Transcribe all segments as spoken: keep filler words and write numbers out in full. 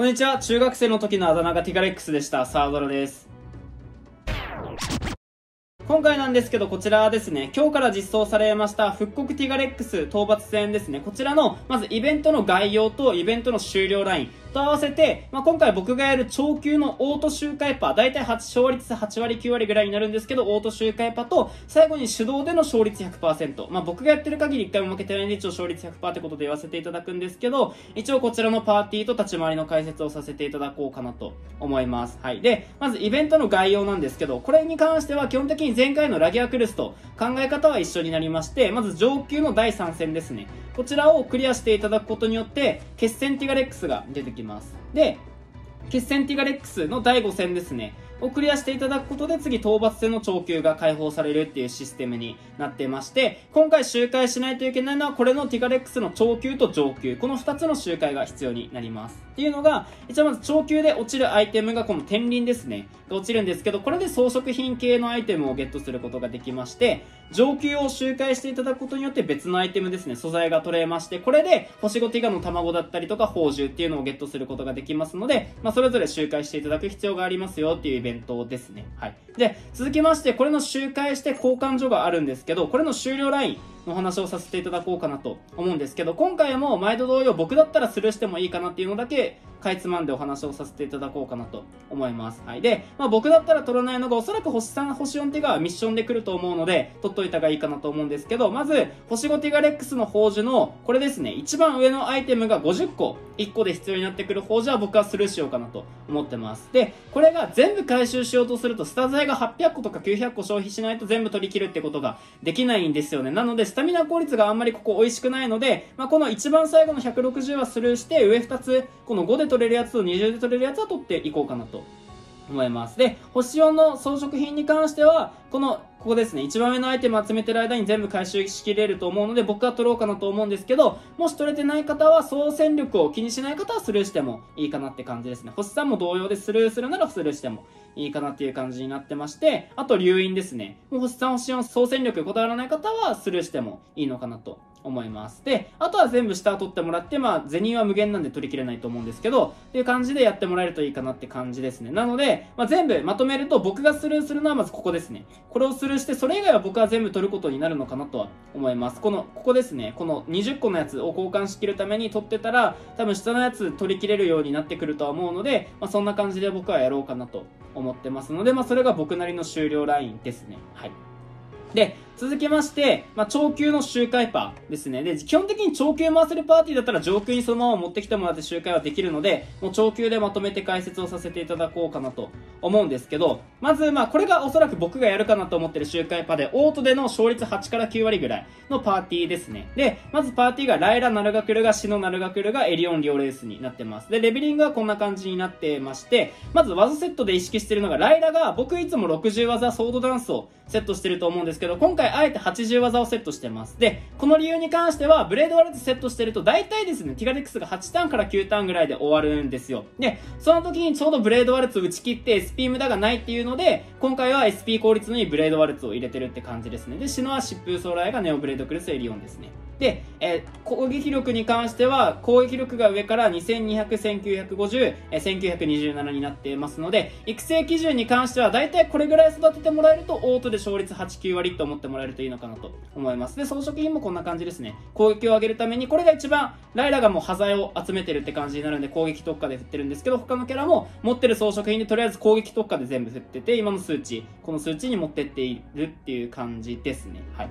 こんにちは。中学生の時のあだ名がティガレックスでした。サードラです。今回なんですけど、こちらですね、今日から実装されました復刻ティガレックス討伐戦ですね。こちらの、まずイベントの概要とイベントの終了ラインと合わせて、まあ、今回僕がやる超級のオート周回パー、だいたい勝率はち割きゅう割ぐらいになるんですけど、オート周回パーと、最後に手動での勝率 ひゃくパーセント。まあ、僕がやってる限りいっかいも負けてないんで、一応勝率 ひゃくパーセント ってことで言わせていただくんですけど、一応こちらのパーティーと立ち回りの解説をさせていただこうかなと思います。はい。で、まずイベントの概要なんですけど、これに関しては基本的に前回のラギアクルスと考え方は一緒になりまして、まず上級のだいさん戦ですね。こちらをクリアしていただくことによって、決戦ティガレックスが出てきます。で、決戦ティガレックスのだいご戦ですね。をクリアしていただくことで次討伐戦の超級が解放されるっていうシステムになってまして、今回周回しないといけないのはこれのティガレックスの超級と上級、このふたつの周回が必要になります。っていうのが、一応まず超級で落ちるアイテムがこの天輪ですね、が落ちるんですけど、これで装飾品系のアイテムをゲットすることができまして、上級を周回していただくことによって別のアイテムですね、素材が取れまして、これで星ごティガの卵だったりとか宝珠っていうのをゲットすることができますので、まあそれぞれ周回していただく必要がありますよっていうイベントイベントですね。はい。で、続きまして、これの周回して交換所があるんですけど、これの終了ラインの話をさせていただこうかなと思うんですけど、今回も毎度同様、僕だったらスルーしてもいいかなっていうのだけ、かいつまんでお話をさせていただこうかなと思います。はい。で、まあ僕だったら取らないのが、おそらく星さん、星よんティガはミッションで来ると思うので、取っといたがいいかなと思うんですけど、まず、星ごティガレックスの宝珠の、これですね、一番上のアイテムがごじゅっこ、いっこで必要になってくる宝珠は僕はスルーしようかなと思ってます。で、これが全部回収しようとすると、スタ材がはっぴゃっことかきゅうひゃっこ消費しないと全部取り切るってことができないんですよね。なので、スタミナ効率があんまりここ美味しくないので、まあこの一番最後のひゃくろくじゅうはスルーして、上ふたつ、このごで取れるやつとにじゅうで取れるやつは取っていこうかなと思います。で、星よんの装飾品に関しては、この、ここですね、一番上のアイテム集めてる間に全部回収しきれると思うので、僕は取ろうかなと思うんですけど、もし取れてない方は、総戦力を気にしない方はスルーしてもいいかなって感じですね。星さんも同様でスルーするならスルーしてもいいかなっていう感じになってまして、あと、流飲ですね。もう星さん、星よん、総戦力にこだわらない方はスルーしてもいいのかなと思います。で、あとは全部下を取ってもらって、まあ、銭は無限なんで取りきれないと思うんですけど、っていう感じでやってもらえるといいかなって感じですね。なので、まあ、全部まとめると、僕がスルーするのはまずここですね。これをスルーして、それ以外は僕は全部取ることになるのかなとは思います。この、ここですね。このにじゅっこのやつを交換しきるために取ってたら、多分下のやつ取りきれるようになってくるとは思うので、まあ、そんな感じで僕はやろうかなと思ってますので、まあ、それが僕なりの終了ラインですね。はい。で、続きまして、まあ、超級の周回パーですね。で、基本的に超級回せるパーティーだったら上級にそのまま持ってきてもらって周回はできるので、もう超級でまとめて解説をさせていただこうかなと思うんですけど、まず、まあ、これがおそらく僕がやるかなと思ってる周回パーで、オートでの勝率はちからきゅう割ぐらいのパーティーですね。で、まずパーティーがライラ、ナルガクルガ、シノナルガクルガ、エリオン、リオレースになってます。で、レベリングはこんな感じになってまして、まず技セットで意識してるのが、ライラが僕いつもろくじゅう技ソードダンスをセットしてると思うんですけど、今回あえてはちじゅう技をセットしてます。で、この理由に関しては、ブレードワルツセットしてると、大体ですね、ティガレックスがはちターンからきゅうターンぐらいで終わるんですよ。で、その時にちょうどブレードワルツを打ち切って エスピー 無駄がないっていうので、今回は エスピー 効率のいいブレードワルツを入れてるって感じですね。で、シノは疾風ソーライがネオブレードクルスエリオンですね。で、えー、攻撃力に関しては、攻撃力が上からにせんにひゃく、せんきゅうひゃくごじゅう、えー、せんきゅうひゃくにじゅうななになっていますので、育成基準に関しては、大体これぐらい育ててもらえると、オートで勝率はち、きゅう割と思ってもらえるといいのかなと思います。で、装飾品もこんな感じですね。攻撃を上げるために、これが一番、ライラがもう端材を集めてるって感じになるんで、攻撃特化で振ってるんですけど、他のキャラも持ってる装飾品でとりあえず攻撃特化で全部振ってて、今の数値、この数値に持ってっているっていう感じですね。はい。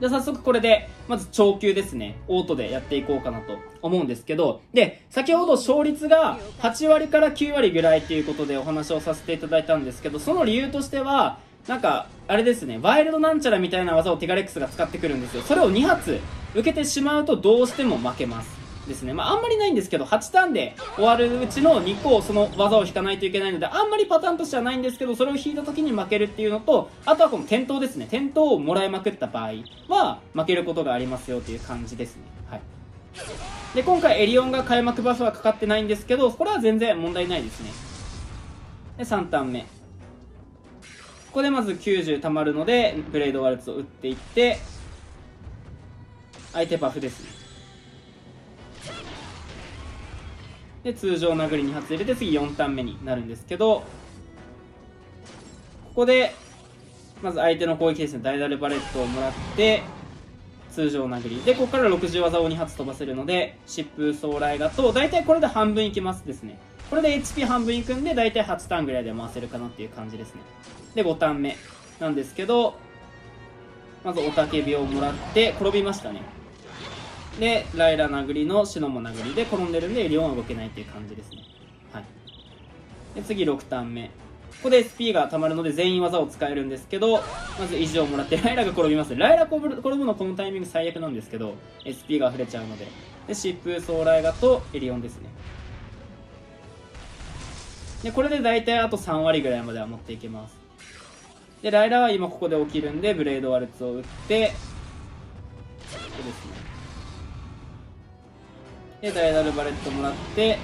じゃあ早速これで、まず超級ですね。オートでやっていこうかなと思うんですけど、で、先ほど勝率がはち割からきゅう割ぐらいっていうことでお話をさせていただいたんですけど、その理由としては、なんか、あれですね、ワイルドなんちゃらみたいな技をティガレックスが使ってくるんですよ。それをに発受けてしまうとどうしても負けます。ですね。まあ、あんまりないんですけど、はちターンで終わるうちのにこをその技を引かないといけないので、あんまりパターンとしてはないんですけど、それを引いた時に負けるっていうのと、あとはこの転倒ですね。転倒をもらいまくった場合は、負けることがありますよという感じですね。はい。で、今回エリオンが開幕バフはかかってないんですけど、これは全然問題ないですね。で、さんターン目。ここでまずきゅうじゅう溜まるので、ブレードワルツを打っていって、相手バフですね。で通常殴りに発入れて次よんターン目になるんですけど、ここでまず相手の攻撃ですね、ダイダルバレットをもらって通常殴りで、ここからろくじゅう技をに発飛ばせるので、疾風襲来だと大体これで半分いきますですね。これで エイチピー 半分いくんで大体はちターンぐらいで回せるかなっていう感じですね。でごターン目なんですけど、まず雄たけびをもらって転びましたね。でライラ殴りのシノも殴りで転んでるんでエリオンは動けないっていう感じですね。はいで次ろくターン目、ここで エスピー が溜まるので全員技を使えるんですけど、まず維持をもらってライラが転びます。ライラ転ぶのこのタイミング最悪なんですけど エスピー が溢れちゃうので、で疾風ソーライガとエリオンですね。でこれで大体あとさん割ぐらいまでは持っていけます。でライラは今ここで起きるんでブレードワルツを打って、ここですね。でダイダルバレットもらって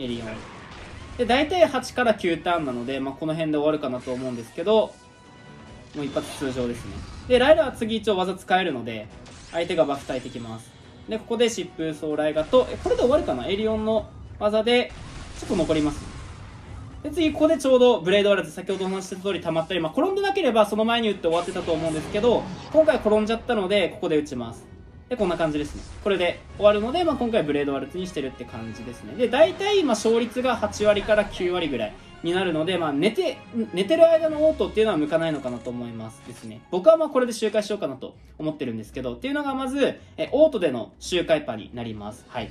エリオンで大体はちからきゅうターンなので、まあ、この辺で終わるかなと思うんですけど、もう一発通常ですね。でライラは次一応技使えるので相手がバフ耐えてきます。でここで疾風走ライガと、えこれで終わるかな、エリオンの技でちょっと残ります。で次ここでちょうどブレードワルツ先ほどお話しした通り溜まったり、まあ、転んでなければその前に打って終わってたと思うんですけど、今回転んじゃったのでここで打ちます。で、こんな感じですね。これで終わるので、まあ、今回ブレードワルツにしてるって感じですね。で、大体、まあ、勝率がはち割からきゅう割ぐらいになるので、まあ、寝て、寝てる間のオートっていうのは向かないのかなと思いますですね。僕はまあ、これで周回しようかなと思ってるんですけど、っていうのがまず、えオートでの周回パーになります。はい。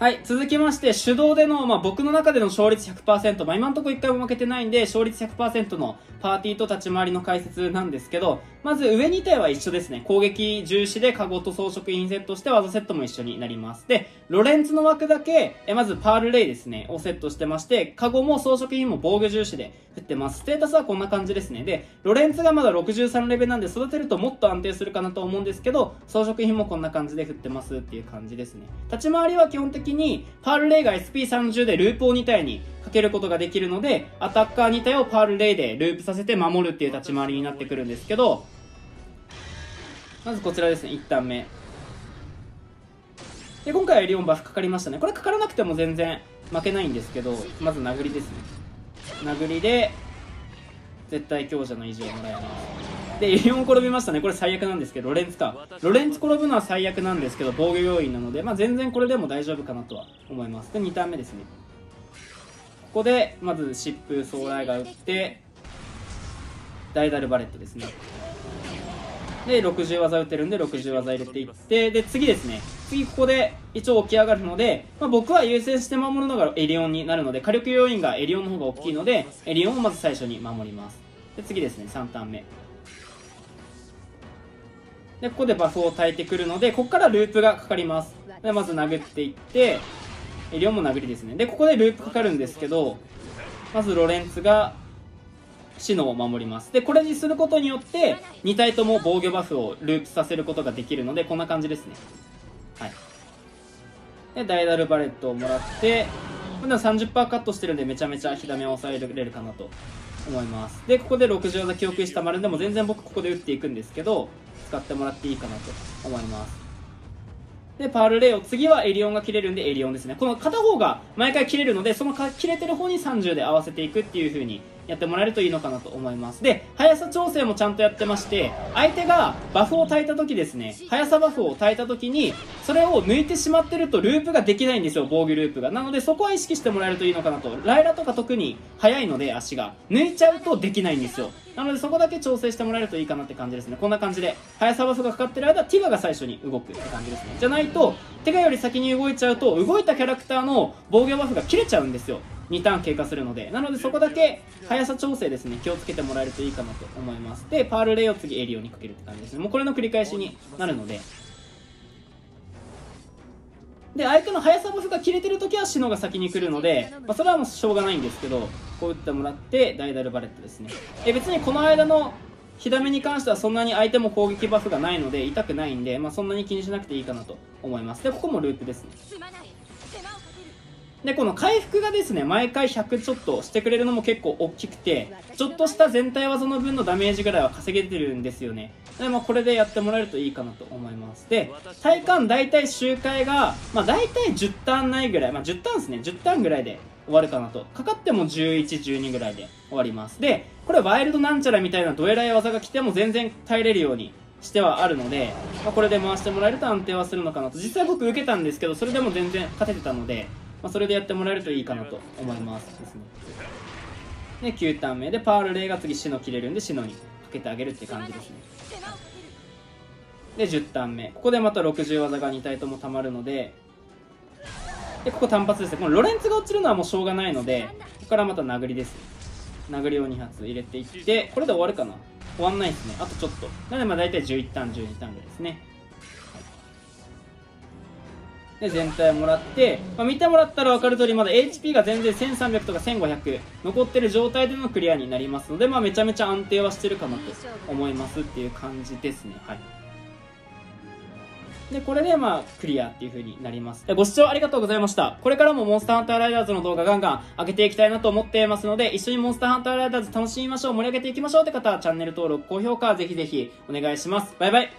はい、続きまして、手動での、まあ、僕の中での勝率 ひゃくパーセント、まあ、今んとこ一回も負けてないんで、勝率 ひゃくパーセント のパーティーと立ち回りの解説なんですけど、まず上に体は一緒ですね。攻撃重視でカゴと装飾インセットして技セットも一緒になります。で、ロレンツの枠だけ、えまずパールレイですね、をセットしてまして、カゴも装飾品も防御重視で振ってます。ステータスはこんな感じですね。で、ロレンツがまだろくじゅうさんレベルなんで育てるともっと安定するかなと思うんですけど、装飾品もこんな感じで振ってますっていう感じですね。立ち回りは基本的ににパールレイが エスピーさんじゅう でループをに体にかけることができるので、アタッカーに体をパールレイでループさせて守るっていう立ち回りになってくるんですけど、まずこちらですね、いちターン目で今回はエリオンバフかかりましたね。これかからなくても全然負けないんですけど、まず殴りですね。殴りで絶対強者の維持をもらえます。でエリオン転びましたね。これ最悪なんですけど、ロレンツかロレンツ転ぶのは最悪なんですけど、防御要員なので、まあ、全然これでも大丈夫かなとは思います。でにターン目ですね。ここでまず疾風ソーライが打ってダイダルバレットですね。でろくじゅう技打てるんでろくじゅう技入れていって、で次ですね、次ここで一応起き上がるので、まあ、僕は優先して守るのがエリオンになるので、火力要因がエリオンの方が大きいのでエリオンをまず最初に守ります。で次ですね、さんターン目でここでバフを耐えてくるので、ここからループがかかります。でまず殴っていってエリオンも殴りですね。でここでループかかるんですけど、まずロレンツがシノを守ります。でこれにすることによってに体とも防御バフをループさせることができるので、こんな感じですね。はいでダイダルバレットをもらって、今度は さんじゅっパーセント カットしてるんでめちゃめちゃ火ダメを抑えれるかなと思います。でここでろくじゅう技記憶したまるんでも全然僕ここで打っていくんですけど、使ってもらっていいかなと思います。でパールレイを次はエリオンが切れるんでエリオンですね。この片方が毎回切れるので、その切れてる方にさんじゅうで合わせていくっていう風にやってもらえるといいのかなと思います。で速さ調整もちゃんとやってまして、相手がバフを耐えた時ですね、速さバフを耐えた時にそれを抜いてしまってるとループができないんですよ、防御ループが。なのでそこは意識してもらえるといいのかなと。ライラとか特に速いので足が抜いちゃうとできないんですよ。なのでそこだけ調整してもらえるといいかなって感じですね。こんな感じで速さバフがかかってる間、ティガが最初に動くって感じですね。じゃないとティガより先に動いちゃうと動いたキャラクターの防御バフが切れちゃうんですよ、にターン経過するので。なのでそこだけ速さ調整ですね、気をつけてもらえるといいかなと思います。でパールレイを次エリオンにかけるって感じですね。もうこれの繰り返しになるので、で相手の速さバフが切れてるときはシノが先に来るので、まあ、それはもうしょうがないんですけど、こう打ってもらってダイダルバレットですね。え別にこの間の火ダメに関してはそんなに相手も攻撃バフがないので痛くないんで、まあ、そんなに気にしなくていいかなと思います。でここもループですね。でこの回復がですね毎回ひゃくちょっとしてくれるのも結構大きくて、ちょっとした全体技の分のダメージぐらいは稼げてるんですよね。で、まあ、これでやってもらえるといいかなと思います。で体感大体周回が、まあ、大体じゅうターンないぐらい、まあ、じゅうターンですね、じゅうターンぐらいで終わるかなと。かかってもじゅういち、じゅうにぐらいで終わります。でこれワイルドなんちゃらみたいなどえらい技が来ても全然耐えれるようにしてはあるので、まあ、これで回してもらえると安定はするのかなと。実際僕受けたんですけど、それでも全然勝ててたので、まあ、それでやってもらえるといいかなと思いますですね。できゅうターン目でパールレイが次シノ切れるんでシノにかけてあげるって感じですね。でじゅうターン目、ここでまたろくじゅう技がに体ともたまるので、でここ単発ですね。このロレンツが落ちるのはもうしょうがないので、ここからまた殴りです、ね、殴りをに発入れていって、これで終わるかな。終わんないですね、あとちょっと。なのでまあ大体じゅういちターン、じゅうにターンぐらいですね。で全体もらって、まあ、見てもらったら分かる通りまだ エイチピー が全然せんさんびゃくとかせんごひゃく残ってる状態でのクリアになりますので、まあ、めちゃめちゃ安定はしてるかなと思いますっていう感じですね。はい、でこれでまあクリアっていう風になります。ご視聴ありがとうございました。これからもモンスターハンターライダーズの動画ガンガン上げていきたいなと思っていますので、一緒にモンスターハンターライダーズ楽しみましょう、盛り上げていきましょうって方はチャンネル登録、高評価ぜひぜひお願いします。バイバイ。